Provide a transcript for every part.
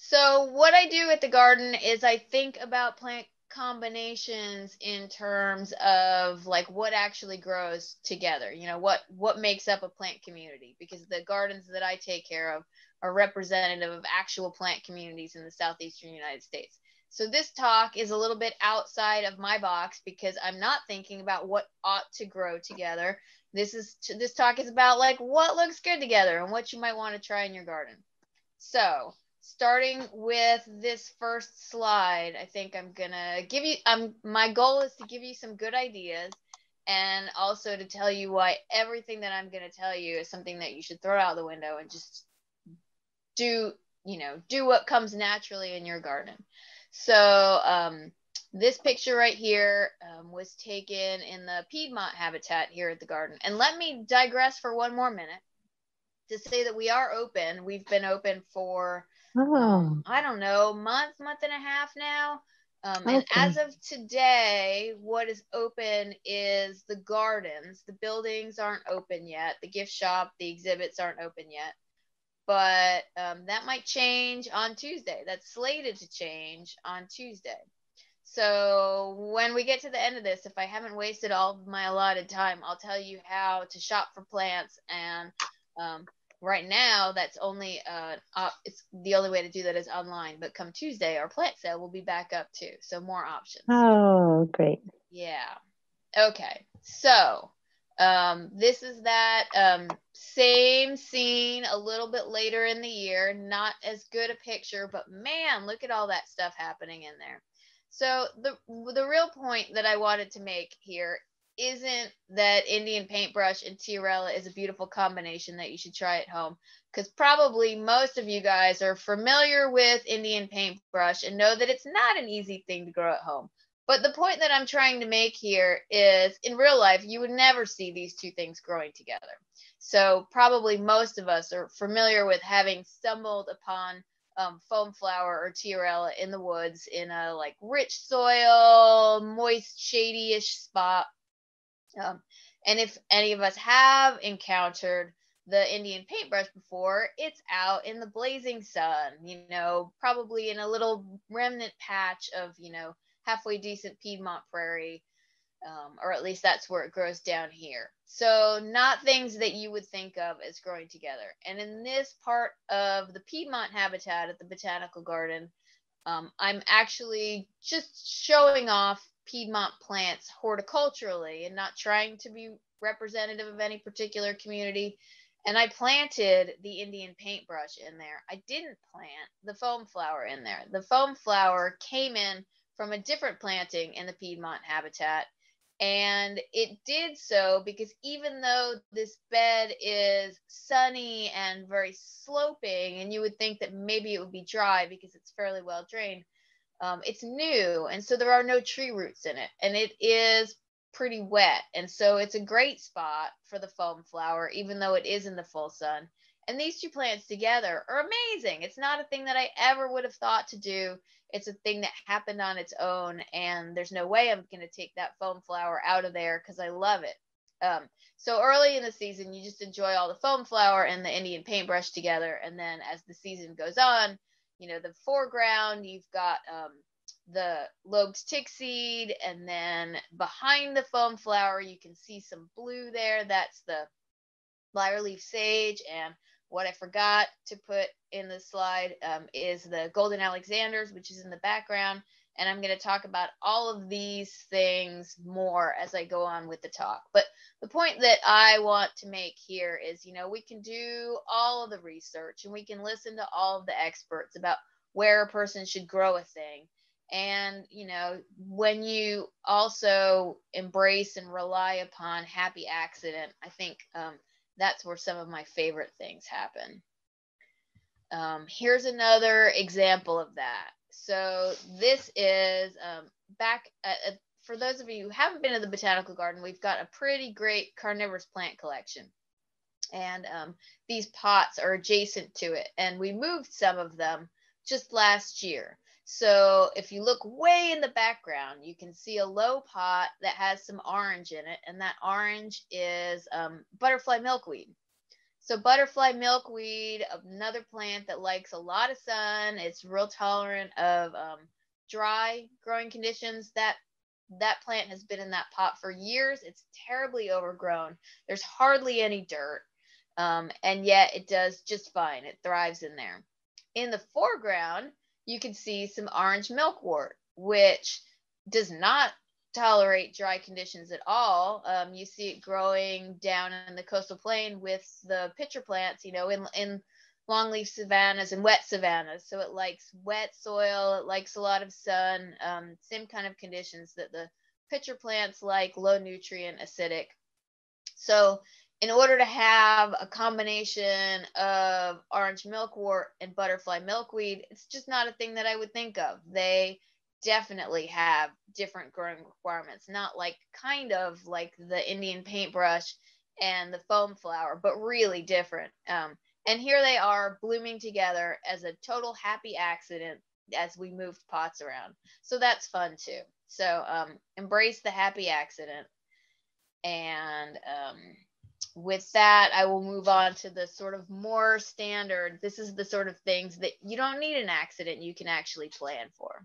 So what I do at the garden is I think about plant combinations in terms of like what actually grows together, you know, what makes up a plant community, because the gardens that I take care of are representative of actual plant communities in the southeastern United States. So this talk is a little bit outside of my box because I'm not thinking about what ought to grow together. This talk is about like what looks good together and what you might want to try in your garden. So starting with this first slide, I think I'm gonna give you, my goal is to give you some good ideas and also to tell you why everything that I'm gonna tell you is something that you should throw out the window and just do, you know, do what comes naturally in your garden. So this picture right here was taken in the Piedmont habitat here at the garden. And let me digress for one more minute to say that we are open. We've been open for, I don't know, month and a half now. And as of today, what is open is the gardens. The buildings aren't open yet. The gift shop, the exhibits aren't open yet. But that might change on Tuesday. That's slated to change on Tuesday. So when we get to the end of this, if I haven't wasted all of my allotted time, I'll tell you how to shop for plants. And right now, that's only it's the only way to do that is online. But come Tuesday, our plant sale will be back up too. So more options. Oh, great. Yeah. Okay. So. This is that same scene a little bit later in the year, not as good a picture, but man, look at all that stuff happening in there. So the real point that I wanted to make here isn't that Indian paintbrush and tiarella is a beautiful combination that you should try at home, because probably most of you guys are familiar with Indian paintbrush and know that it's not an easy thing to grow at home. But the point that I'm trying to make here is in real life, you would never see these two things growing together. So probably most of us are familiar with having stumbled upon foam flower or tiarella in the woods in a like rich soil, moist, shady-ish spot. And if any of us have encountered the Indian paintbrush before, it's out in the blazing sun, you know, probably in a little remnant patch of, you know, halfway decent Piedmont prairie, or at least that's where it grows down here. So not things that you would think of as growing together. And in this part of the Piedmont habitat at the botanical garden, I'm actually just showing off Piedmont plants horticulturally and not trying to be representative of any particular community. And I planted the Indian paintbrush in there. I didn't plant the foam flower in there. The foam flower came in from a different planting in the Piedmont habitat. And it did so because even though this bed is sunny and very sloping, and you would think that maybe it would be dry because it's fairly well drained, it's new. And so there are no tree roots in it. And it is pretty wet. And so it's a great spot for the foam flower, even though it is in the full sun. And these two plants together are amazing. It's not a thing that I ever would have thought to do. It's a thing that happened on its own, and there's no way I'm going to take that foam flower out of there because I love it. So early in the season, you just enjoy all the foam flower and the Indian paintbrush together. And then as the season goes on, you know, the foreground, you've got the lobed tick seed. And then behind the foam flower, you can see some blue there. That's the lyre leaf sage. And what I forgot to put in the slide is the golden alexanders, which is in the background. And I'm going to talk about all of these things more as I go on with the talk. But the point that I want to make here is, you know, we can do all of the research and we can listen to all of the experts about where a person should grow a thing. And, you know, when you also embrace and rely upon happy accident, I think that's where some of my favorite things happen. Here's another example of that. So this is back at, for those of you who haven't been to the botanical garden, we've got a pretty great carnivorous plant collection. And these pots are adjacent to it. And we moved some of them just last year. So if you look way in the background, you can see a low pot that has some orange in it. And that orange is butterfly milkweed. So butterfly milkweed, another plant that likes a lot of sun. It's real tolerant of dry growing conditions. That plant has been in that pot for years. It's terribly overgrown. There's hardly any dirt, and yet it does just fine. It thrives in there. In the foreground, you can see some orange milkwort, which does not tolerate dry conditions at all. You see it growing down in the coastal plain with the pitcher plants, you know, in longleaf savannas and wet savannas. So it likes wet soil, it likes a lot of sun, same kind of conditions that the pitcher plants like, low nutrient, acidic. So in order to have a combination of orange milkwort and butterfly milkweed, it's just not a thing that I would think of. They definitely have different growing requirements, not like kind of like the Indian paintbrush and the foam flower, but really different. And here they are blooming together as a total happy accident as we moved pots around. So that's fun too. So embrace the happy accident. And with that, I will move on to the sort of more standard. This is the sort of things that you don't need an accident, you can actually plan for.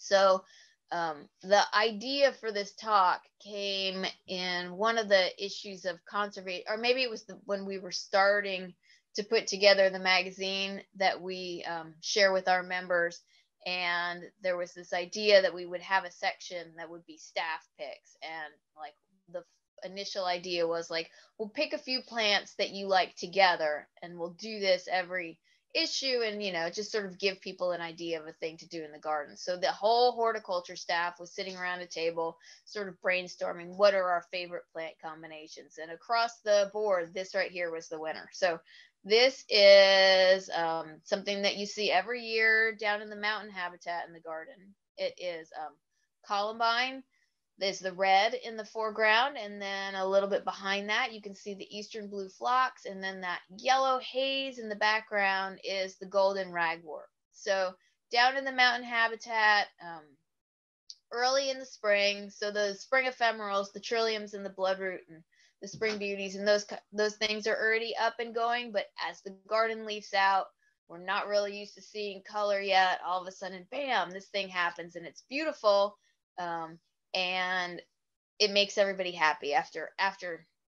So the idea for this talk came in one of the issues of conservation, or maybe it was when we were starting to put together the magazine that we share with our members. And there was this idea that we would have a section that would be staff picks. And like the initial idea was like, we'll pick a few plants that you like together and we'll do this every issue, and you know, just sort of give people an idea of a thing to do in the garden. So the whole horticulture staff was sitting around a table sort of brainstorming what are our favorite plant combinations, and across the board this right here was the winner. So this is something that you see every year down in the mountain habitat in the garden. It is Columbine. There's the red in the foreground, and then a little bit behind that, you can see the eastern blue phlox, and then that yellow haze in the background is the golden ragwort. So down in the mountain habitat, early in the spring, so the spring ephemerals, the trilliums and the bloodroot and the spring beauties, and those things are already up and going, but as the garden leaves out, we're not really used to seeing color yet. All of a sudden, bam, this thing happens, and it's beautiful. And it makes everybody happy after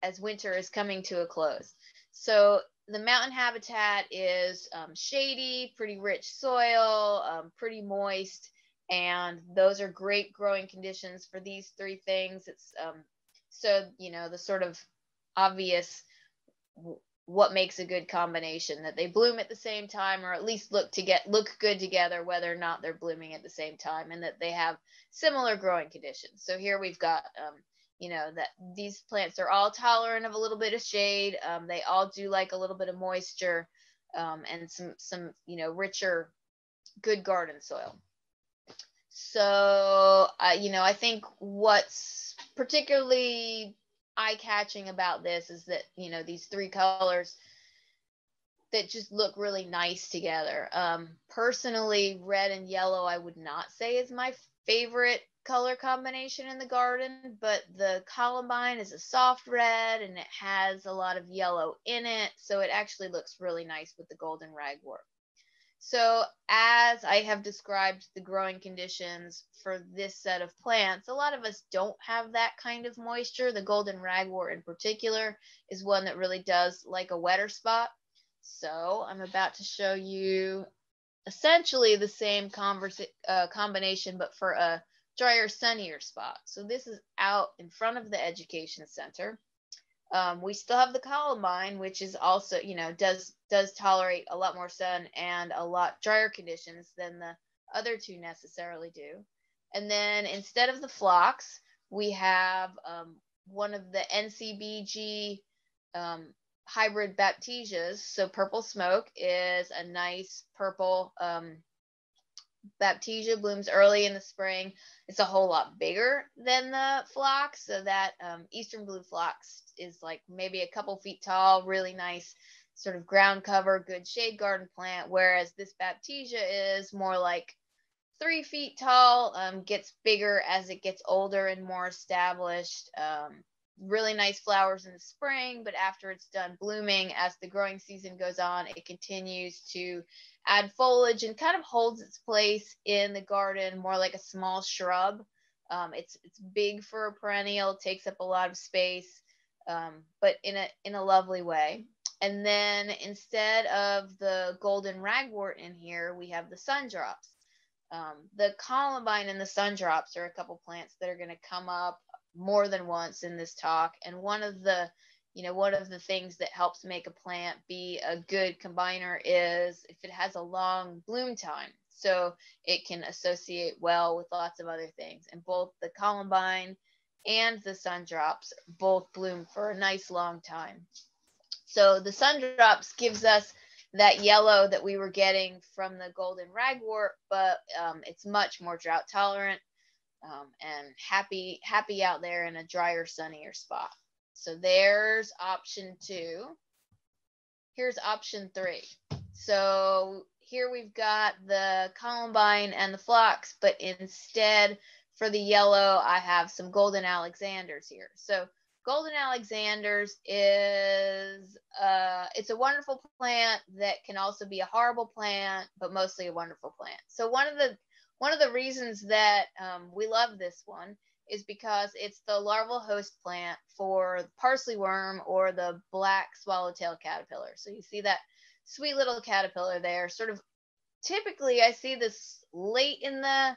as winter is coming to a close. So the mountain habitat is shady, pretty rich soil, pretty moist, and those are great growing conditions for these three things. It's so, you know, the sort of obvious what makes a good combination, that they bloom at the same time, or at least look good together, whether or not they're blooming at the same time, and that they have similar growing conditions. So here we've got, you know, that these plants are all tolerant of a little bit of shade. They all do like a little bit of moisture, and some, you know, richer, good garden soil. So, you know, I think what's particularly eye-catching about this is that, you know, these three colors that just look really nice together. Personally, red and yellow I would not say is my favorite color combination in the garden, but the Columbine is a soft red and it has a lot of yellow in it, so it actually looks really nice with the golden ragwort. So as I have described the growing conditions for this set of plants, a lot of us don't have that kind of moisture. The golden ragwort in particular is one that really does like a wetter spot. So I'm about to show you essentially the same combination, but for a drier, sunnier spot. So this is out in front of the education center. We still have the Columbine, which is also, you know, does tolerate a lot more sun and a lot drier conditions than the other two necessarily do. And then instead of the phlox, we have one of the NCBG hybrid baptisias. So purple smoke is a nice purple baptisia, blooms early in the spring. It's a whole lot bigger than the phlox, so that eastern blue phlox is like maybe a couple feet tall, really nice sort of ground cover, good shade garden plant, whereas this baptisia is more like 3 feet tall, gets bigger as it gets older and more established, really nice flowers in the spring, but after it's done blooming, as the growing season goes on, it continues to add foliage and kind of holds its place in the garden more like a small shrub. It's big for a perennial, takes up a lot of space, but in a lovely way. And then instead of the golden ragwort in here, we have the sun drops. The columbine and the sun drops are a couple plants that are going to come up more than once in this talk. And one of the things that helps make a plant be a good combiner is if it has a long bloom time, so it can associate well with lots of other things. And both the columbine and the sun drops both bloom for a nice long time. So the sun drops gives us that yellow that we were getting from the golden ragwort, but it's much more drought tolerant and happy out there in a drier, sunnier spot. So there's option two. Here's option three. So here we've got the columbine and the phlox, but instead for the yellow, I have some golden alexanders here. So golden alexanders is it's a wonderful plant that can also be a horrible plant, but mostly a wonderful plant. So one of the reasons that we love this one is because it's the larval host plant for the parsley worm or the black swallowtail caterpillar. So you see that sweet little caterpillar there. Sort of typically, I see this late in the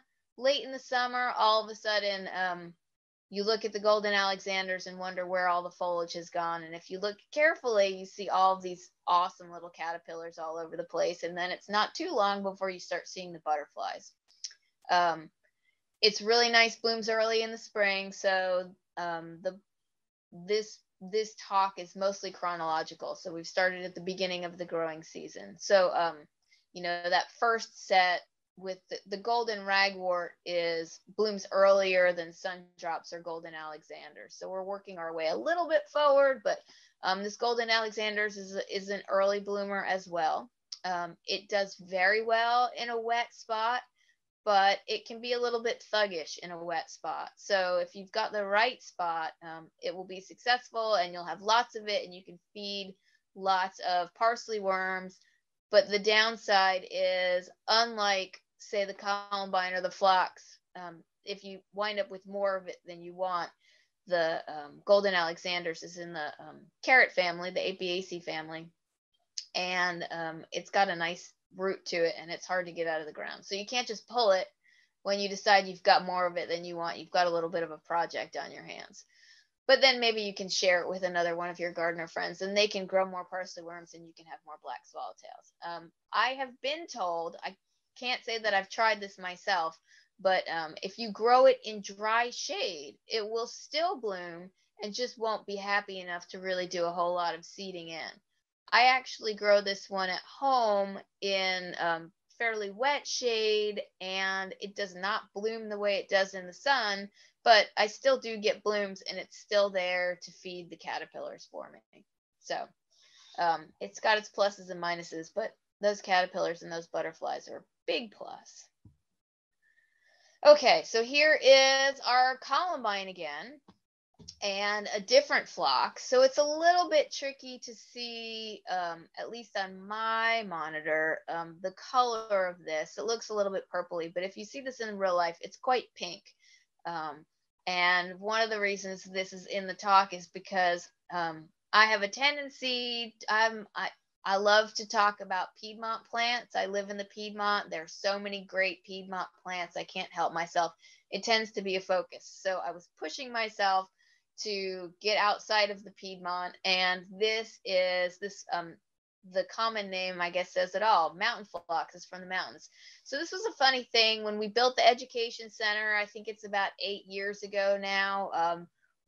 summer. All of a sudden, you look at the golden alexanders and wonder where all the foliage has gone. And if you look carefully, you see all of these awesome little caterpillars all over the place. And then it's not too long before you start seeing the butterflies. It's really nice, blooms early in the spring. So this talk is mostly chronological. So we've started at the beginning of the growing season. So, that first set with the golden ragwort blooms earlier than sun drops or golden alexanders. So we're working our way a little bit forward, but this golden alexanders is an early bloomer as well. It does very well in a wet spot, but it can be a little bit thuggish in a wet spot. So if you've got the right spot, it will be successful and you'll have lots of it and you can feed lots of parsley worms. But the downside is, unlike say the columbine or the phlox, if you wind up with more of it than you want, the golden alexanders is in the carrot family, the Apiaceae family, and it's got a nice root to it and it's hard to get out of the ground. So you can't just pull it when you decide you've got more of it than you want. You've got a little bit of a project on your hands. But then maybe you can share it with another one of your gardener friends and they can grow more parsley worms and you can have more black swallowtails. I have been told, I can't say that I've tried this myself, but if you grow it in dry shade, it will still bloom and just won't be happy enough to really do a whole lot of seeding in. I actually grow this one at home in fairly wet shade and it does not bloom the way it does in the sun, but I still do get blooms and it's still there to feed the caterpillars for me. So it's got its pluses and minuses, but those caterpillars and those butterflies are a big plus. Okay, so here is our columbine again and a different phlox. So it's a little bit tricky to see, at least on my monitor, the color of this. It looks a little bit purpley, but if you see this in real life, it's quite pink. And one of the reasons this is in the talk is because I have a tendency, I love to talk about Piedmont plants. I live in the Piedmont. There are so many great Piedmont plants. I can't help myself. It tends to be a focus. So I was pushing myself to get outside of the Piedmont. And this is the common name, I guess, says it all. Mountain phlox is from the mountains. So this was a funny thing when we built the education center. I think it's about 8 years ago now.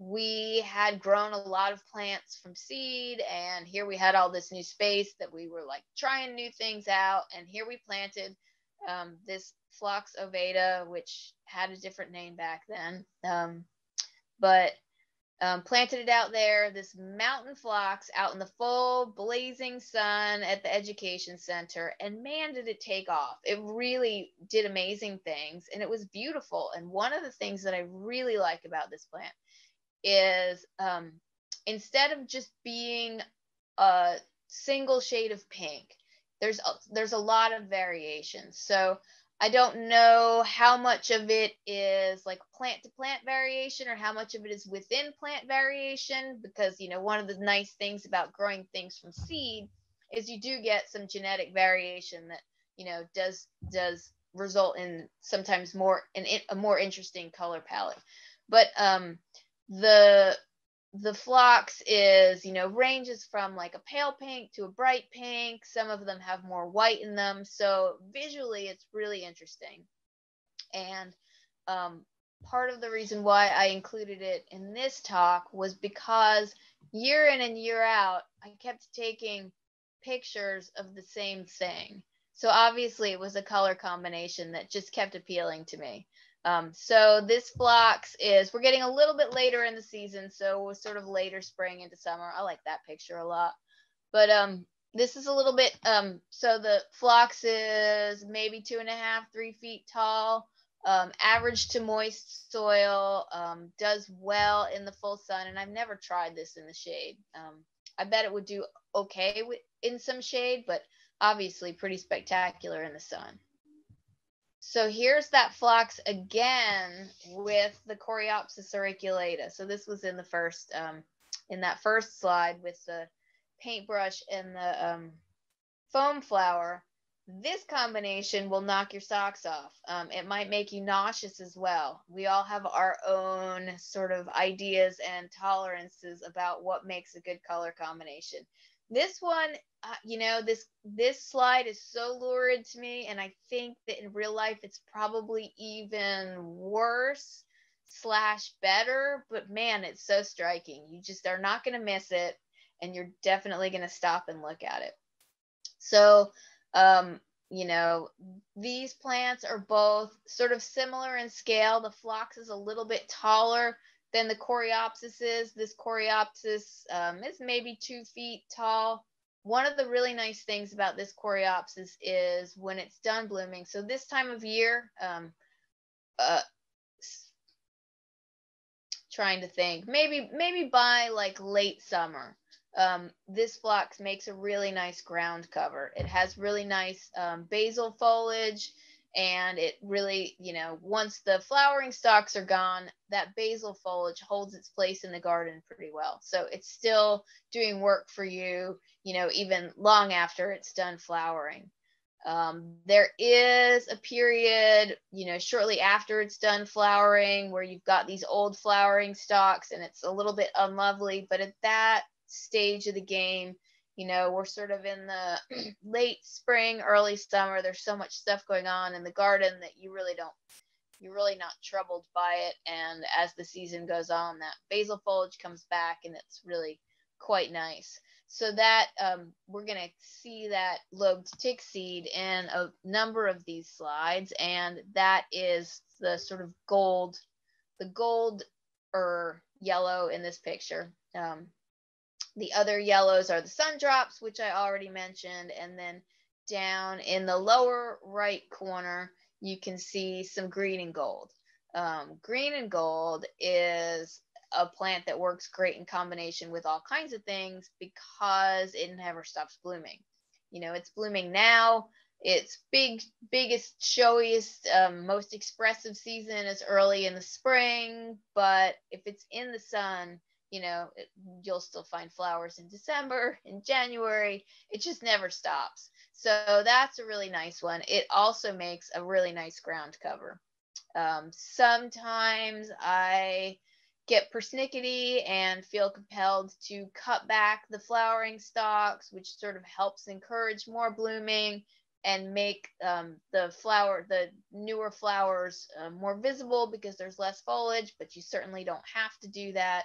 We had grown a lot of plants from seed, and here we had all this new space that we were like trying new things out. And here we planted this phlox ovata, which had a different name back then, planted it out there, this mountain phlox out in the full blazing sun at the education center. And man, did it take off. It really did amazing things and it was beautiful. And one of the things that I really like about this plant is instead of just being a single shade of pink, there's a lot of variations. So I don't know how much of it is like plant to plant variation or how much of it is within plant variation, because, you know, one of the nice things about growing things from seed is you do get some genetic variation that, you know, does result in sometimes a more interesting color palette. But the phlox is, you know, ranges from like a pale pink to a bright pink. Some of them have more white in them. So visually, it's really interesting. And part of the reason why I included it in this talk was because year in and year out, I kept taking pictures of the same thing. So obviously, it was a color combination that just kept appealing to me. So this phlox is, we're getting a little bit later in the season, so we're sort of later spring into summer. I like that picture a lot. But this is a little bit, so the phlox is maybe 2.5 to 3 feet tall, average to moist soil, does well in the full sun. And I've never tried this in the shade. I bet it would do okay in some shade, but obviously pretty spectacular in the sun. So here's that phlox again with the Coreopsis auriculata. So this was in the first, in that first slide with the paintbrush and the foam flower. This combination will knock your socks off. It might make you nauseous as well. We all have our own sort of ideas and tolerances about what makes a good color combination. This one, you know, this slide is so lurid to me, and I think that in real life it's probably even worse / better, but man, it's so striking. You just are not going to miss it, and you're definitely going to stop and look at it. So, you know, these plants are both sort of similar in scale. The phlox is a little bit taller than the Coreopsis is. This Coreopsis is maybe 2 feet tall. One of the really nice things about this Coreopsis is when it's done blooming. So this time of year, trying to think, maybe by like late summer, this phlox makes a really nice ground cover. It has really nice basal foliage. And it really, you know, once the flowering stalks are gone, that basal foliage holds its place in the garden pretty well. So it's still doing work for you, you know, even long after it's done flowering. There is a period, you know, shortly after it's done flowering where you've got these old flowering stalks and it's a little bit unlovely. But at that stage of the game, you know, we're sort of in the late spring, early summer. There's so much stuff going on in the garden that you're really not troubled by it. And as the season goes on, that basal foliage comes back and it's really quite nice. So that we're going to see that lobed tick seed in a number of these slides. And that is the sort of gold, the gold or yellow in this picture. The other yellows are the sun drops, which I already mentioned. And then down in the lower right corner, you can see some green and gold. Green and gold is a plant that works great in combination with all kinds of things because it never stops blooming. You know, it's blooming now. Its biggest, showiest, most expressive season is early in the spring. But if it's in the sun, you know, you'll still find flowers in December, in January. It just never stops. So that's a really nice one. It also makes a really nice ground cover. Sometimes I get persnickety and feel compelled to cut back the flowering stalks, which sort of helps encourage more blooming and make the newer flowers more visible because there's less foliage, but you certainly don't have to do that.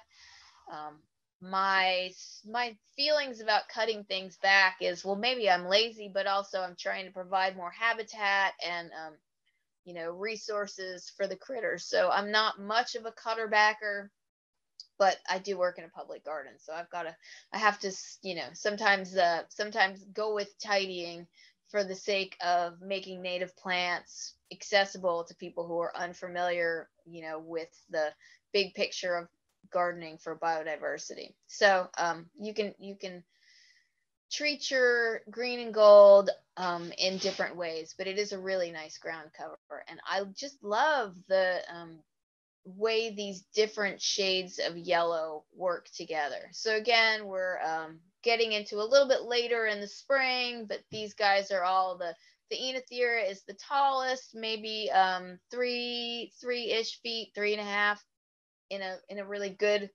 My feelings about cutting things back is, well, maybe I'm lazy, but also I'm trying to provide more habitat and, you know, resources for the critters. So I'm not much of a cutter backer, but I do work in a public garden. So I have to, you know, sometimes go with tidying for the sake of making native plants accessible to people who are unfamiliar, you know, with the big picture of gardening for biodiversity. So you can treat your green and gold in different ways, but it is a really nice ground cover. And I just love the way these different shades of yellow work together. So again, we're getting into a little bit later in the spring, but these guys are all the Enothera is the tallest, maybe three-ish feet, 3.5 in a really good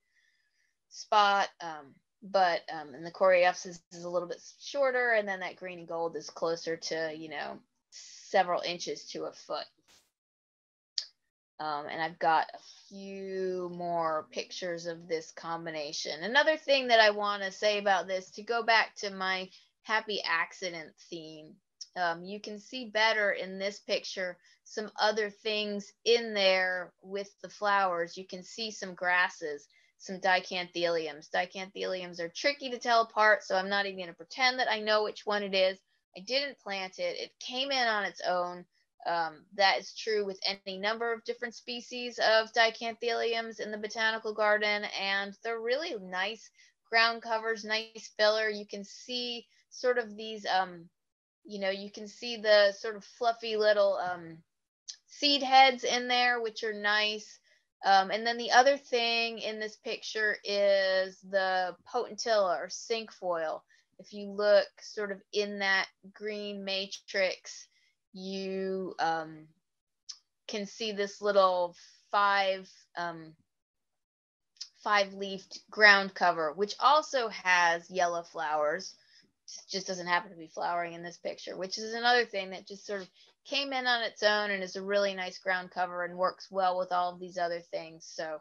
spot. And the Coreopsis is a little bit shorter, and then that green and gold is closer to, you know, several inches to a foot. And I've got a few more pictures of this combination. Another thing that I want to say about this, to go back to my happy accident theme, you can see better in this picture some other things in there with the flowers. You can see some grasses, some dicantheliums. Dicantheliums are tricky to tell apart, so I'm not even going to pretend that I know which one it is. I didn't plant it. It came in on its own. That is true with any number of different species of dicantheliums in the botanical garden, and they're really nice ground covers, nice filler. You can see sort of these, you know, you can see the sort of fluffy little seed heads in there, which are nice. And then the other thing in this picture is the potentilla or cinquefoil. If you look sort of in that green matrix, you can see this little five-leafed ground cover, which also has yellow flowers. Just doesn't happen to be flowering in this picture, which is another thing that just sort of came in on its own and is a really nice ground cover and works well with all of these other things. So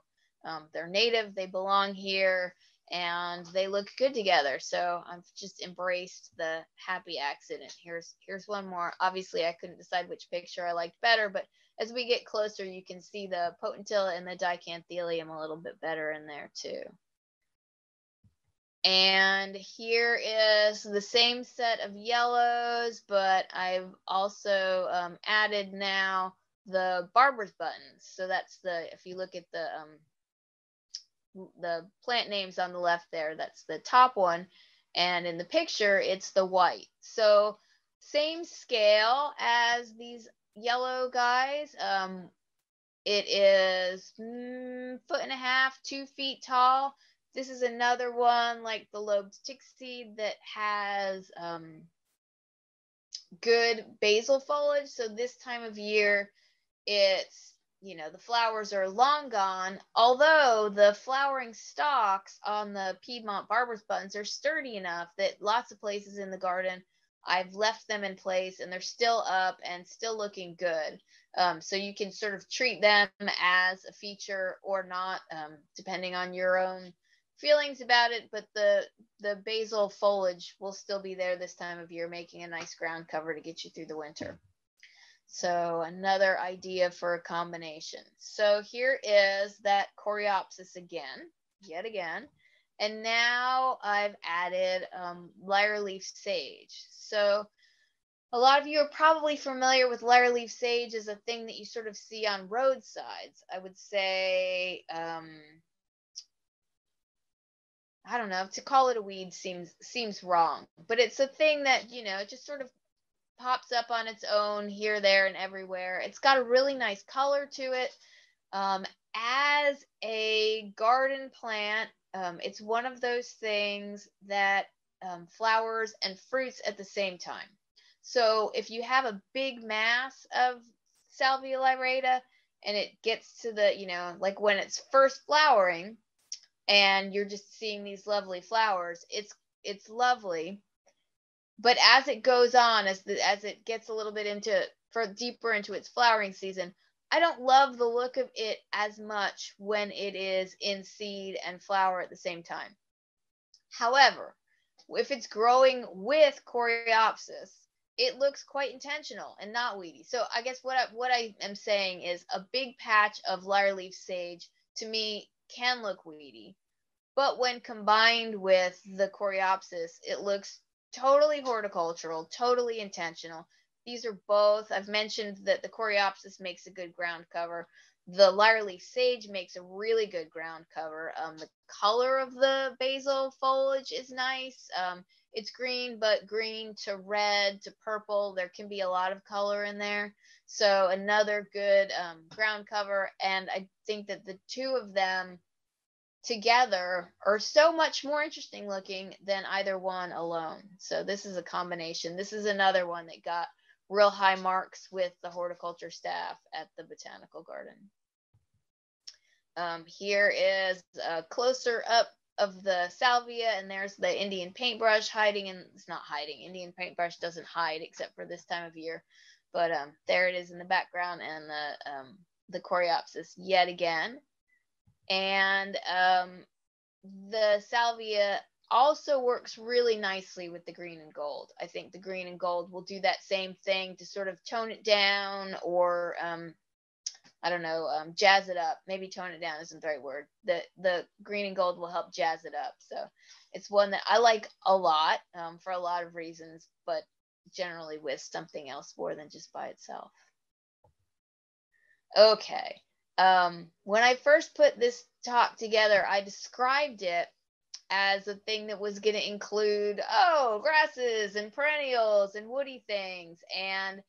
they're native, they belong here, and they look good together. So I've just embraced the happy accident. Here's one more. Obviously, I couldn't decide which picture I liked better, but as we get closer, you can see the potentilla and the dicanthelium a little bit better in there too. And here is the same set of yellows, but I've also added now the Barber's buttons. So that's the, if you look at the plant names on the left there, that's the top one. And in the picture, it's the white. So same scale as these yellow guys. It is 1.5 foot, 2 feet tall. This is another one like the lobed tick seed that has good basal foliage. So this time of year, it's, you know, the flowers are long gone, although the flowering stalks on the Piedmont Barber's buttons are sturdy enough that lots of places in the garden, I've left them in place and they're still up and still looking good. So you can sort of treat them as a feature or not, depending on your own feelings about it, but the basal foliage will still be there this time of year, making a nice ground cover to get you through the winter. So another idea for a combination. So here is that Coreopsis again, yet again, and now I've added lyre leaf sage. So a lot of you are probably familiar with lyre leaf sage as a thing that you sort of see on roadsides. I would say, I don't know, to call it a weed seems wrong, but it's a thing that, you know, just sort of pops up on its own here, there, and everywhere. It's got a really nice color to it. As a garden plant, it's one of those things that flowers and fruits at the same time. So if you have a big mass of Salvia lyrata and it gets to the, you know, like when it's first flowering, and you're just seeing these lovely flowers, it's lovely. But as it goes on, as it gets a little bit deeper into its flowering season, I don't love the look of it as much when it is in seed and flower at the same time. However, if it's growing with Coreopsis, it looks quite intentional and not weedy. So I guess what I am saying is a big patch of lyre leaf sage to me can look weedy, but when combined with the Coreopsis, it looks totally horticultural, totally intentional. These are both, I've mentioned that the Coreopsis makes a good ground cover. The lyre leaf sage makes a really good ground cover. The color of the basal foliage is nice. It's green, but green to red to purple. There can be a lot of color in there. So another good ground cover. And I think that the two of them together are so much more interesting looking than either one alone. So this is a combination. This is another one that got real high marks with the horticulture staff at the botanical garden. Here is a closer up of the salvia, and there's the Indian paintbrush hiding, and it's not hiding. Indian paintbrush doesn't hide except for this time of year, but there it is in the background, and the Coreopsis yet again. And the salvia also works really nicely with the green and gold. I think the green and gold will do that same thing to sort of tone it down, or I don't know, jazz it up. Maybe tone it down isn't the right word. The green and gold will help jazz it up. So it's one that I like a lot for a lot of reasons, but generally with something else more than just by itself. Okay. When I first put this talk together, I described it as a thing that was going to include, oh, grasses and perennials and woody things. And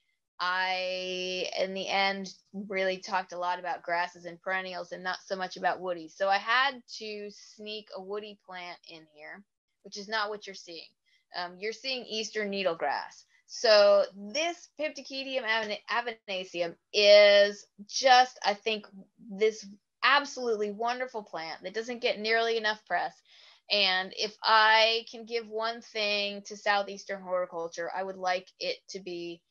I, in the end, really talked a lot about grasses and perennials and not so much about woody. So I had to sneak a woody plant in here, which is not what you're seeing. You're seeing eastern needlegrass. So this Piedmont avenaceum is just, I think, this absolutely wonderful plant that doesn't get nearly enough press. And if I can give one thing to southeastern horticulture, I would like it to be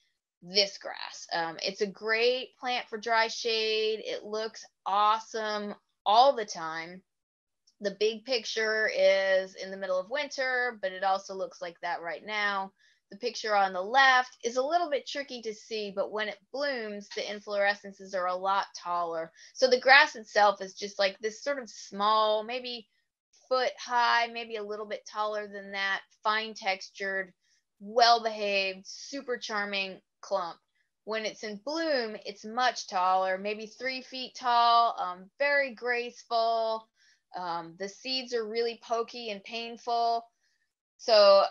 this grass. It's a great plant for dry shade. It looks awesome all the time. The big picture is in the middle of winter, but it also looks like that right now. The picture on the left is a little bit tricky to see, but when it blooms, the inflorescences are a lot taller. So the grass itself is just like this sort of small, maybe foot high, maybe a little bit taller than that, fine textured, well-behaved, super charming clump. When it's in bloom, it's much taller, maybe 3 feet tall, very graceful. The seeds are really pokey and painful. So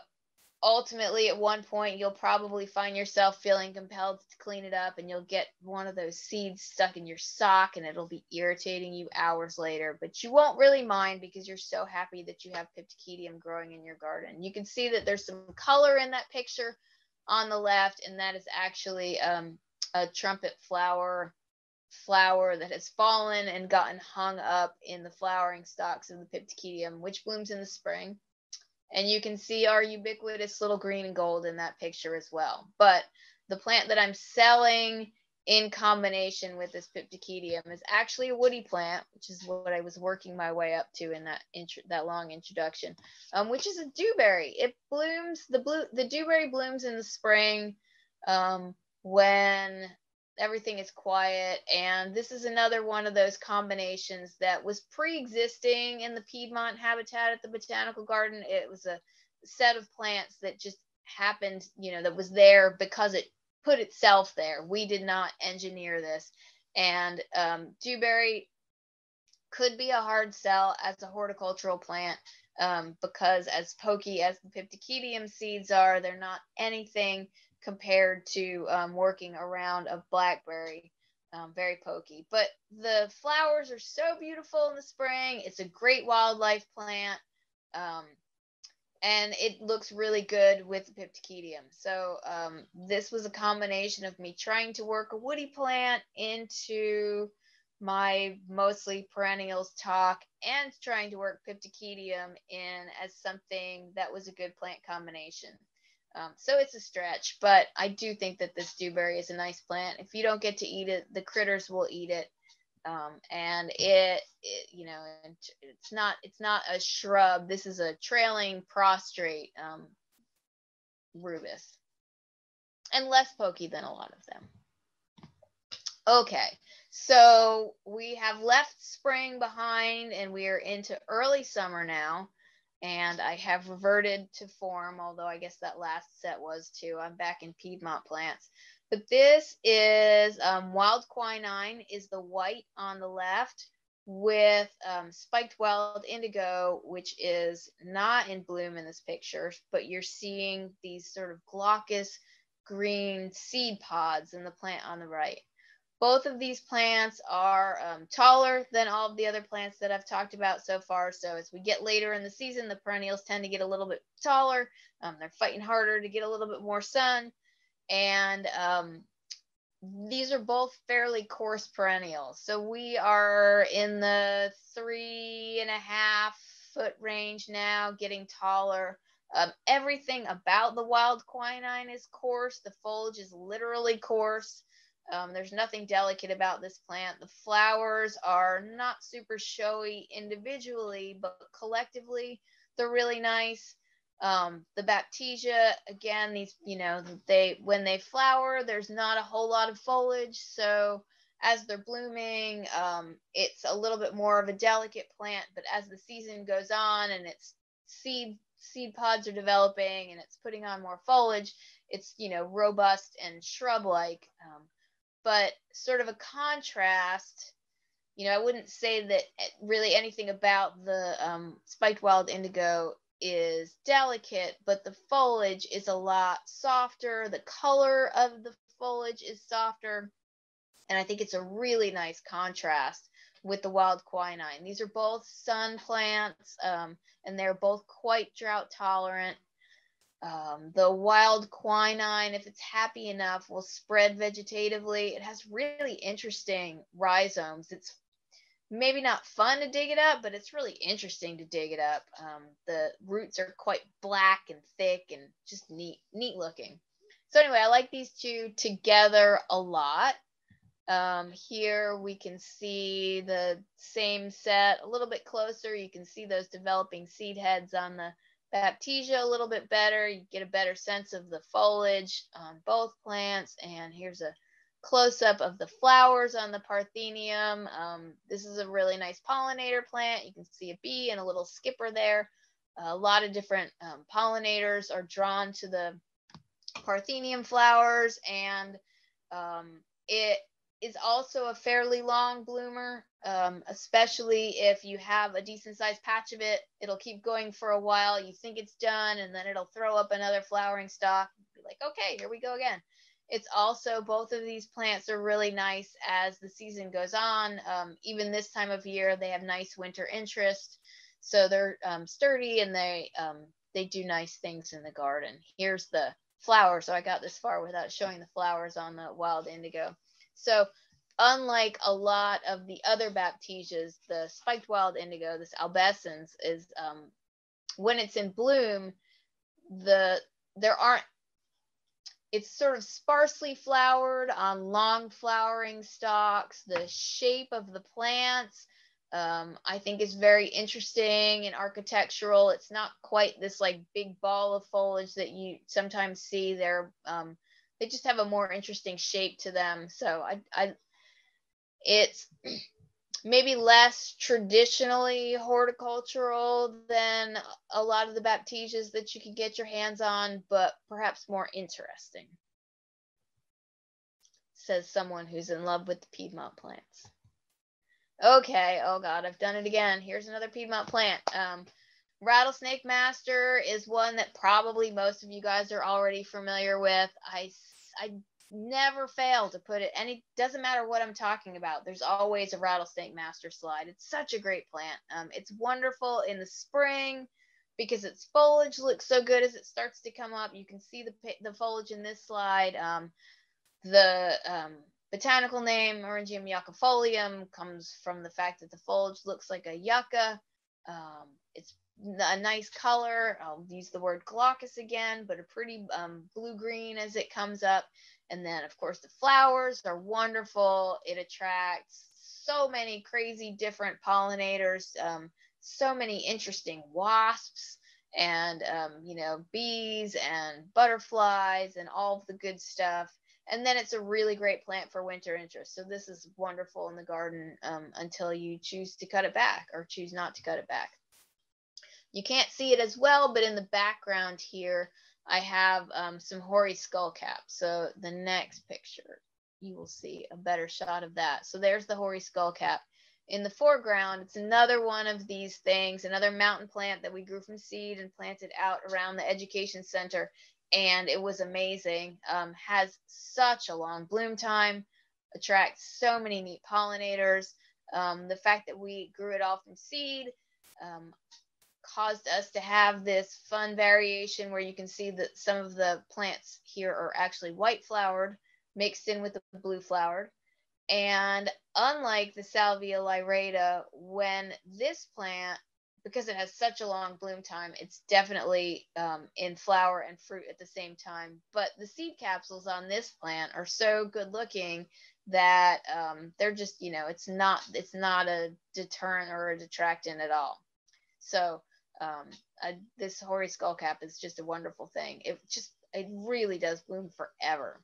ultimately, at one point, you'll probably find yourself feeling compelled to clean it up, and you'll get one of those seeds stuck in your sock, and it'll be irritating you hours later. But you won't really mind because you're so happy that you have Piedmont growing in your garden. You can see that there's some color in that picture on the left, and that is actually a trumpet flower that has fallen and gotten hung up in the flowering stalks of the Piedmont, which blooms in the spring. And you can see our ubiquitous little green and gold in that picture as well. But the plant that I'm selling in combination with this Piedmont is actually a woody plant, which is what I was working my way up to in that long introduction, which is a dewberry. It blooms, the dewberry blooms in the spring when everything is quiet. And this is another one of those combinations that was pre-existing in the Piedmont habitat at the botanical garden. It was a set of plants that just happened, you know, that was there because it put itself there. We did not engineer this. And dewberry could be a hard sell as a horticultural plant because as pokey as the Piedmont seeds are, they're not anything compared to working around a blackberry, very pokey. But the flowers are so beautiful in the spring. It's a great wildlife plant, and it looks really good with the Piedmont. So this was a combination of me trying to work a woody plant into my mostly perennials talk and trying to work Piedmont in as something that was a good plant combination. So it's a stretch, but I do think that this dewberry is a nice plant. If you don't get to eat it, the critters will eat it. And it you know, it's not a shrub. This is a trailing prostrate rubus, and less pokey than a lot of them. Okay, so we have left spring behind, and we are into early summer now. And I have reverted to form, although I guess that last set was too. I'm back in Piedmont plants. But this is wild quinine is the white on the left with spiked wild indigo, which is not in bloom in this picture, but you're seeing these sort of glaucous green seed pods in the plant on the right. Both of these plants are taller than all of the other plants that I've talked about so far. So as we get later in the season, the perennials tend to get a little bit taller. They're fighting harder to get a little bit more sun. And these are both fairly coarse perennials. So we are in the 3.5 foot range now, getting taller. Everything about the wild quinine is coarse. The foliage is literally coarse. There's nothing delicate about this plant. The flowers are not super showy individually, but collectively, they're really nice. The baptisia, again, these, you know, when they flower, there's not a whole lot of foliage. So as they're blooming, it's a little bit more of a delicate plant, but as the season goes on and its seed pods are developing and it's putting on more foliage, it's, you know, robust and shrub-like. But sort of a contrast, you know, I wouldn't say that really anything about the spiked wild indigo is delicate, but the foliage is a lot softer. The color of the foliage is softer. And I think it's a really nice contrast with the wild quinine. These are both sun plants, and they're both quite drought tolerant. The wild quinine, if it's happy enough, will spread vegetatively. It has really interesting rhizomes. It's maybe not fun to dig it up, but it's really interesting to dig it up. The roots are quite black and thick and just neat looking. So anyway, I like these two together a lot. Here we can see the same set a little bit closer. You can see those developing seed heads on the baptisia a little bit better. You get a better sense of the foliage on both plants. And here's a close-up of the flowers on the Parthenium. This is a really nice pollinator plant. You can see a bee and a little skipper there. A lot of different pollinators are drawn to the Parthenium flowers, and it is also a fairly long bloomer, especially if you have a decent sized patch of it. It'll keep going for a while. You think it's done, and then it'll throw up another flowering stalk. Be like, okay, here we go again. It's also, both of these plants are really nice as the season goes on. Even this time of year, they have nice winter interest. So they're sturdy, and they do nice things in the garden. Here's the flowers. So I got this far without showing the flowers on the wild indigo. So unlike a lot of the other baptisias, the spiked wild indigo, this albescens, is when it's in bloom, it's sort of sparsely flowered on long flowering stalks. The shape of the plants, I think, is very interesting and architectural. It's not quite this like big ball of foliage that you sometimes see. They just have a more interesting shape to them. So it's maybe less traditionally horticultural than a lot of the baptisias that you can get your hands on, but perhaps more interesting, says someone who's in love with the Piedmont plants. Okay, oh God, I've done it again. Here's another Piedmont plant. Rattlesnake Master is one that probably most of you guys are already familiar with. I never fail to put it, and it doesn't matter what I'm talking about, there's always a Rattlesnake Master slide. It's such a great plant. It's wonderful in the spring because its foliage looks so good as it starts to come up. You can see the foliage in this slide. The botanical name, Orangium yuccifolium, comes from the fact that the foliage looks like a yucca. It's a nice color. I'll use the word glaucous again, but a pretty blue-green as it comes up. And then, of course, the flowers are wonderful. It attracts so many crazy different pollinators, so many interesting wasps and, you know, bees and butterflies and all of the good stuff. And then it's a really great plant for winter interest. So this is wonderful in the garden until you choose to cut it back or choose not to cut it back. You can't see it as well, but in the background here, I have some hoary skullcap. So the next picture, you will see a better shot of that. So there's the hoary skullcap. In the foreground, it's another one of these things, another mountain plant that we grew from seed and planted out around the education center. And it was amazing, has such a long bloom time, attracts so many neat pollinators. The fact that we grew it all from seed caused us to have this fun variation where you can see that some of the plants here are actually white flowered mixed in with the blue flowered. And unlike the Salvia lyrata, when this plant, because it has such a long bloom time, it's definitely in flower and fruit at the same time. But the seed capsules on this plant are so good looking that they're just, you know, it's not a deterrent or a detractant at all. So this hoary skullcap is just a wonderful thing. It really does bloom forever.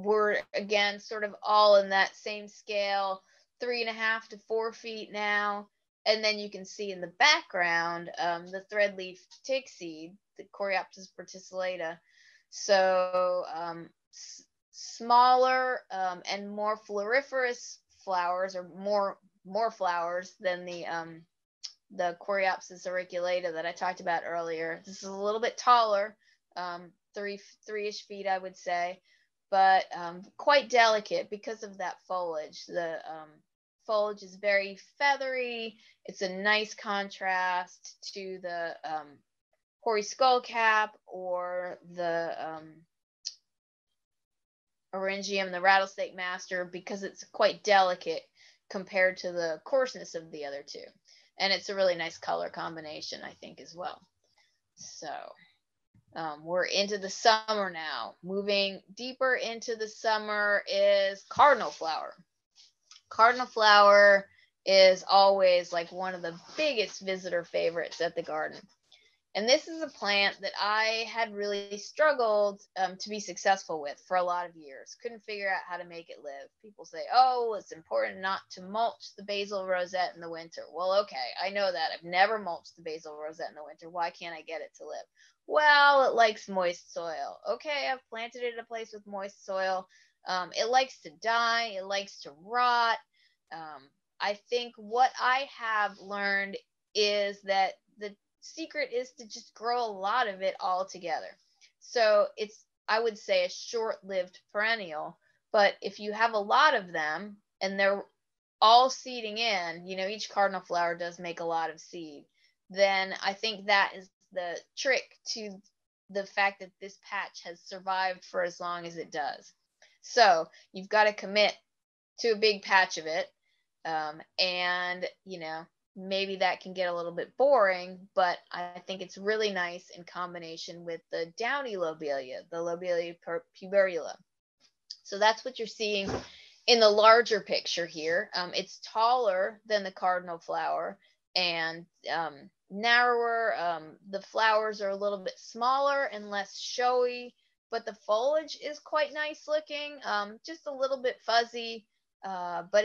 We're again sort of all in that same scale, 3.5 to 4 feet now. And then you can see in the background the thread leaf tick seed, the Coreopsis auriculata. So smaller and more floriferous flowers, or more flowers than the Coreopsis auriculata that I talked about earlier. This is a little bit taller, three-ish feet, I would say, but quite delicate because of that foliage. The foliage is very feathery. It's a nice contrast to the hoary skullcap or the Orangium, the rattlesnake master, because it's quite delicate compared to the coarseness of the other two. And it's a really nice color combination, I think, as well. So we're into the summer now. Moving deeper into the summer is cardinal flower. Cardinal flower is always like one of the biggest visitor favorites at the garden. And this is a plant that I had really struggled to be successful with for a lot of years. Couldn't figure out how to make it live. People say, oh, it's important not to mulch the basil rosette in the winter. Well, okay, I know that. I've never mulched the basil rosette in the winter. Why can't I get it to live? Well, it likes moist soil. Okay, I've planted it in a place with moist soil. It likes to die. It likes to rot. I think what I have learned is that the secret is to just grow a lot of it all together. So it's, I would say, a short-lived perennial, but if you have a lot of them and they're all seeding in, you know, each cardinal flower does make a lot of seed, then I think that is the trick to the fact that this patch has survived for as long as it does. So you've got to commit to a big patch of it, and, you know, maybe that can get a little bit boring, but I think it's really nice in combination with the downy lobelia, the Lobelia puberula. So that's what you're seeing in the larger picture here. It's taller than the cardinal flower and narrower. The flowers are a little bit smaller and less showy, but the foliage is quite nice looking, just a little bit fuzzy, but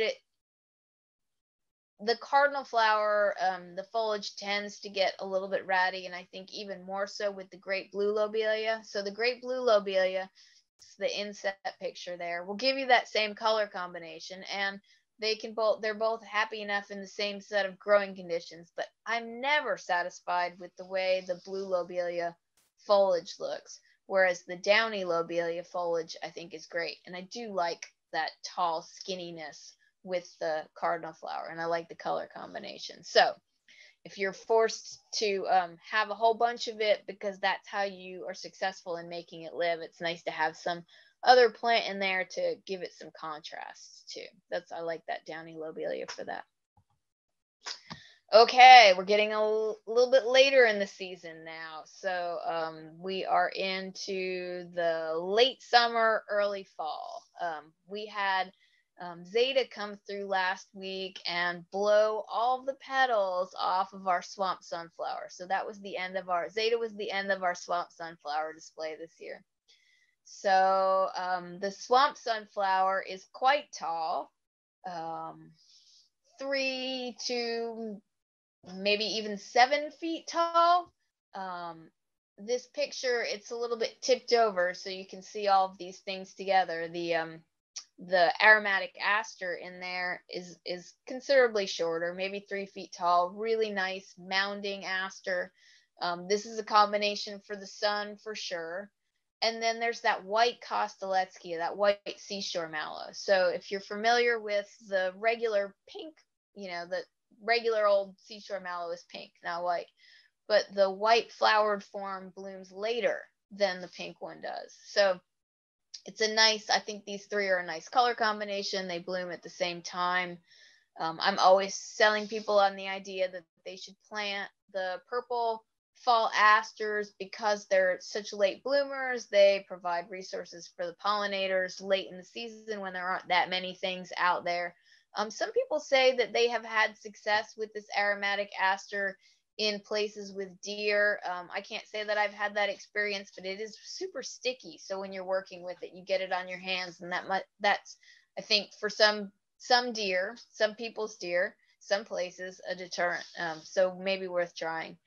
the cardinal flower, the foliage tends to get a little bit ratty, and I think even more so with the great blue lobelia. So the great blue lobelia, it's the inset picture there, will give you that same color combination, and they're both happy enough in the same set of growing conditions, but I'm never satisfied with the way the blue lobelia foliage looks, whereas the downy lobelia foliage I think is great, and I do like that tall skinniness with the cardinal flower, and I like the color combination. So if you're forced to have a whole bunch of it because that's how you are successful in making it live, it's nice to have some other plant in there to give it some contrast too. I like that downy lobelia for that. Okay, we're getting a little bit later in the season now. So we are into the late summer, early fall. We had Zeta come through last week and blow all the petals off of our swamp sunflower. So that was the end of our, Zeta was the end of our swamp sunflower display this year. So the swamp sunflower is quite tall, 3 to maybe even 7 feet tall. This picture, it's a little bit tipped over, so you can see all of these things together. The aromatic aster in there is considerably shorter, maybe 3 feet tall, really nice mounding aster. This is a combination for the sun for sure. And then there's that white Kosteletski, that white seashore mallow. So if you're familiar with the regular pink, you know, the regular old seashore mallow is pink, not white. But the white flowered form blooms later than the pink one does. So it's a nice, I think these three are a nice color combination. They bloom at the same time. I'm always selling people on the idea that they should plant the purple fall asters because they're such late bloomers. They provide resources for the pollinators late in the season when there aren't that many things out there. Some people say that they have had success with this aromatic aster in places with deer. I can't say that I've had that experience, but it is super sticky. So when you're working with it, you get it on your hands, and that's, I think, for some deer, some people's deer, some places a deterrent. So maybe worth trying.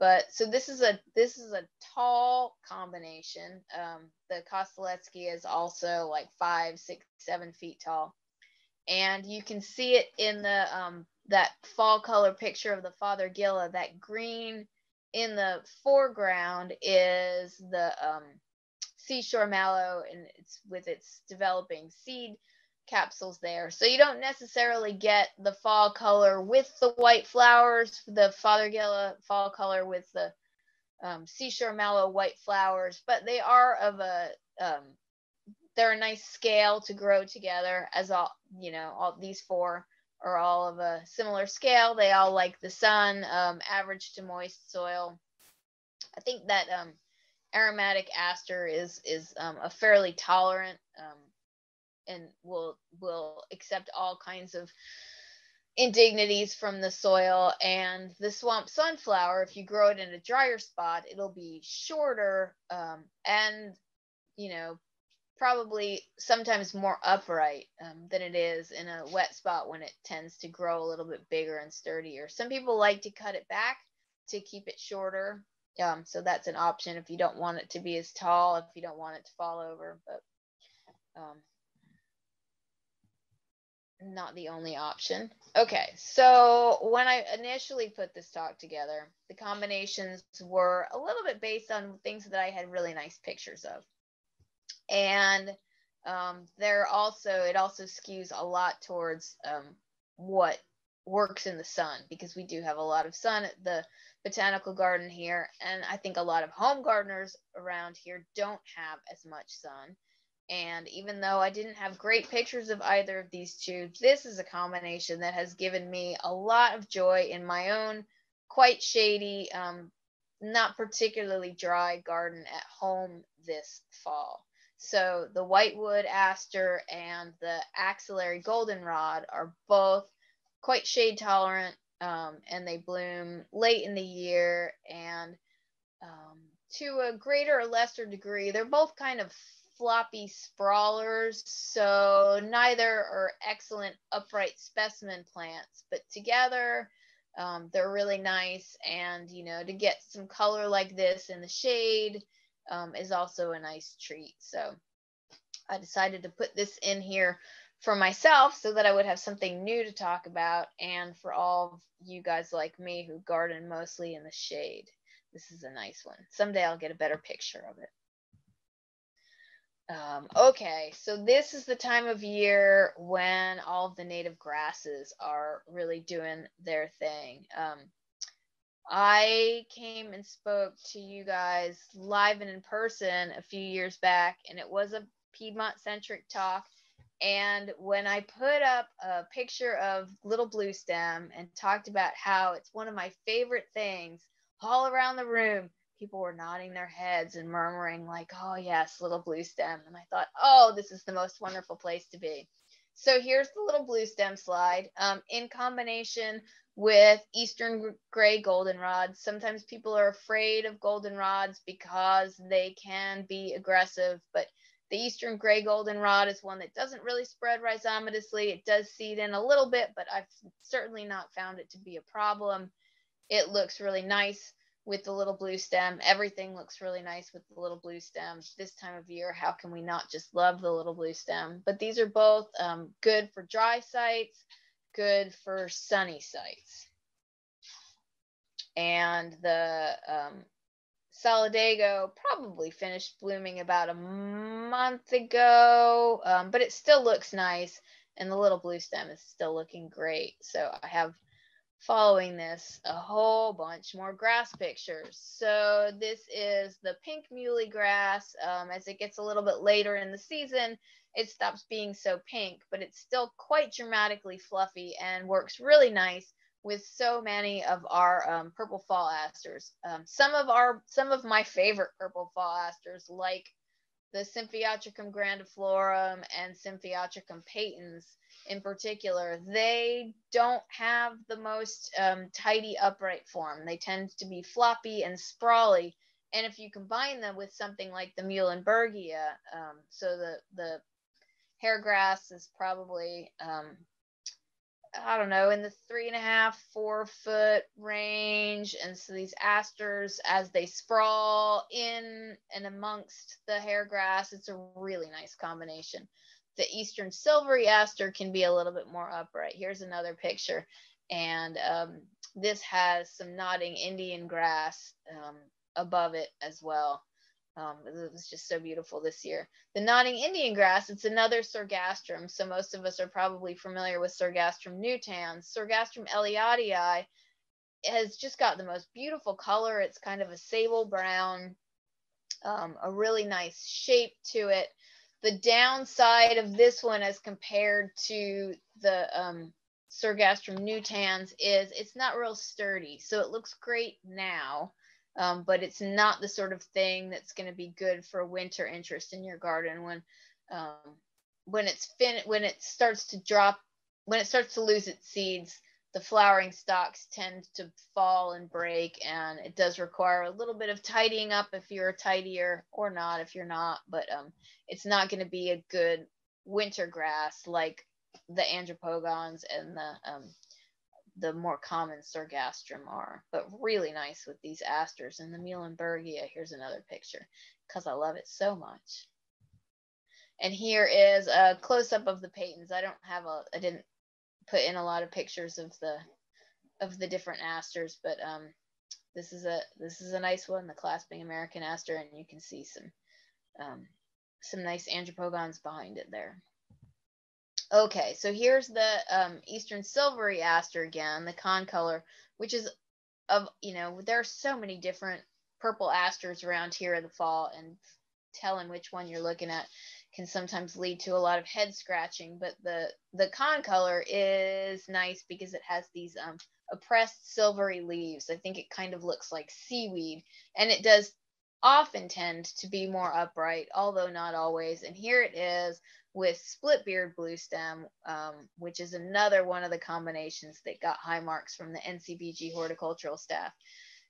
But so this is a tall combination. The Kosteletski is also like 5, 6, 7 feet tall, and you can see it in the that fall color picture of the Father Gilla. That green in the foreground is the seashore mallow, and it's with its developing seed capsules there. So you don't necessarily get the fall color with the white flowers, the Fothergilla fall color with the seashore mallow white flowers, but they are of a they're a nice scale to grow together, as all, you know, all these four are all of a similar scale. They all like the sun, average to moist soil. I think that aromatic aster is a fairly tolerant and will accept all kinds of indignities from the soil. And the swamp sunflower, if you grow it in a drier spot, it'll be shorter and, you know, probably sometimes more upright than it is in a wet spot, when it tends to grow a little bit bigger and sturdier. Some people like to cut it back to keep it shorter. So that's an option if you don't want it to be as tall, if you don't want it to fall over. But not the only option. Okay, so when I initially put this talk together, the combinations were a little bit based on things that I had really nice pictures of. And it also skews a lot towards what works in the sun, because we do have a lot of sun at the botanical garden here. And I think a lot of home gardeners around here don't have as much sun. And even though I didn't have great pictures of either of these two, this is a combination that has given me a lot of joy in my own quite shady, not particularly dry garden at home this fall. So the whitewood aster and the axillary goldenrod are both quite shade tolerant, and they bloom late in the year. And to a greater or lesser degree, they're both kind of floppy sprawlers, so neither are excellent upright specimen plants, but together they're really nice. And, you know, to get some color like this in the shade is also a nice treat. So I decided to put this in here for myself so that I would have something new to talk about, and for all of you guys like me who garden mostly in the shade. This is a nice one. Someday I'll get a better picture of it. Okay, so this is the time of year when all of the native grasses are really doing their thing. I came and spoke to you guys live and in person a few years back, and it was a Piedmont-centric talk. And when I put up a picture of Little Blue Stem and talked about how it's one of my favorite things all around the room, people were nodding their heads and murmuring like, oh yes, Little Blue Stem. And I thought, oh, this is the most wonderful place to be. So here's the Little Blue Stem slide in combination with eastern gray goldenrods. Sometimes people are afraid of goldenrods because they can be aggressive, but the eastern gray goldenrod is one that doesn't really spread rhizomatously. It does seed in a little bit, but I've certainly not found it to be a problem. it looks really nice with the little blue stem. Everything looks really nice with the little blue stem. This time of year, how can we not just love the little blue stem? But these are both good for dry sites, good for sunny sites. And the solidago probably finished blooming about a month ago, but it still looks nice. And the little blue stem is still looking great. So I have, following this, a whole bunch more grass pictures. So this is the pink muley grass. As it gets a little bit later in the season, it stops being so pink, but it's still quite dramatically fluffy and works really nice with so many of our purple fall asters. Some of my favorite purple fall asters, like the Symphiotrichum grandiflorum and Symphiotrichum patens in particular, they don't have the most tidy upright form. They tend to be floppy and sprawly. And if you combine them with something like the Muhlenbergia, so the hairgrass is probably, I don't know, in the 3.5–4 foot range. And so these asters, as they sprawl in and amongst the hairgrass, it's a really nice combination. The eastern silvery aster can be a little bit more upright. Here's another picture. And this has some nodding Indian grass above it as well. It was just so beautiful this year. The nodding Indian grass, it's another Sargastrum. So most of us are probably familiar with Sargastrum nutans. Sargastrum eliotii has just got the most beautiful color. It's kind of a sable brown, a really nice shape to it. The downside of this one as compared to the Sargastrum nutans is it's not real sturdy. So it looks great now. But it's not the sort of thing that's going to be good for winter interest in your garden. When it starts to lose its seeds, the flowering stalks tend to fall and break, and it does require a little bit of tidying up if you're tidier, or not if you're not. But it's not going to be a good winter grass like the Andropogons and the more common Sargastrum are, but really nice with these asters. And the Muhlenbergia, here's another picture because I love it so much. And here is a close-up of the patens. I didn't put in a lot of pictures of the different asters, but this is a nice one, the clasping American aster, and you can see some nice Andropogons behind it there. Okay, so here's the eastern silvery aster again, the concolor, which is there are so many different purple asters around here in the fall, and telling which one you're looking at can sometimes lead to a lot of head scratching. But the concolor is nice because it has these oppressed silvery leaves. I think it kind of looks like seaweed, and it does often tend to be more upright, although not always. And here it is with split-beard blue stem, which is another one of the combinations that got high marks from the NCBG horticultural staff.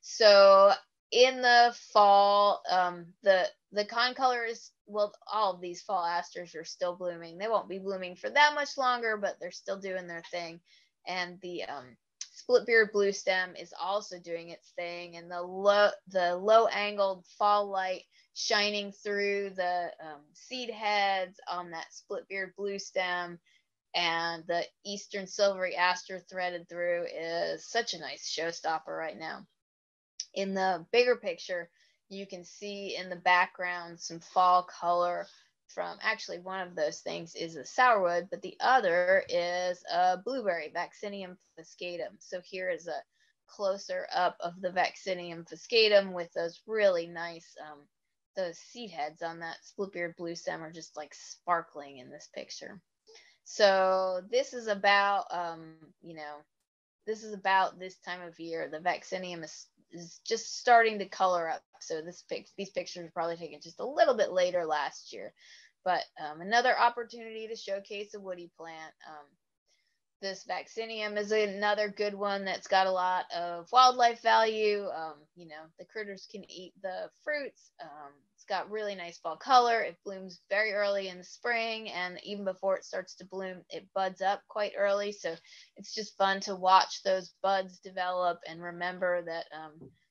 So in the fall, the concolor is, well, all of these fall asters are still blooming. They won't be blooming for that much longer, but they're still doing their thing. And the split-beard blue stem is also doing its thing. And the low-angled fall light shining through the seed heads on that split-beard blue stem and the eastern silvery aster threaded through is such a nice showstopper right now. In the bigger picture, you can see in the background some fall color from, actually one of those things is a sourwood, but the other is a blueberry, Vaccinium fuscatum. So here is a closer up of the Vaccinium fuscatum with those really nice those seed heads on that split-beard blue stem are just like sparkling in this picture. So this is about, this time of year. The Vaccinium is just starting to color up. So these pictures were probably taken just a little bit later last year, but another opportunity to showcase a woody plant. This vaccinium is another good one that's got a lot of wildlife value. You know, the critters can eat the fruits. It's got really nice fall color. It blooms very early in the spring, and even before it starts to bloom, it buds up quite early. So it's just fun to watch those buds develop and remember that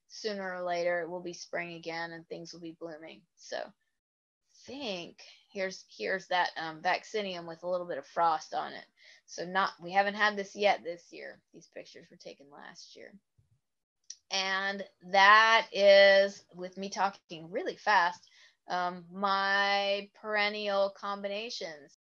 sooner or later it will be spring again and things will be blooming. So I think here's that vaccinium with a little bit of frost on it. So we haven't had this yet this year. These pictures were taken last year. And that is, with me talking really fast, my perennial combinations.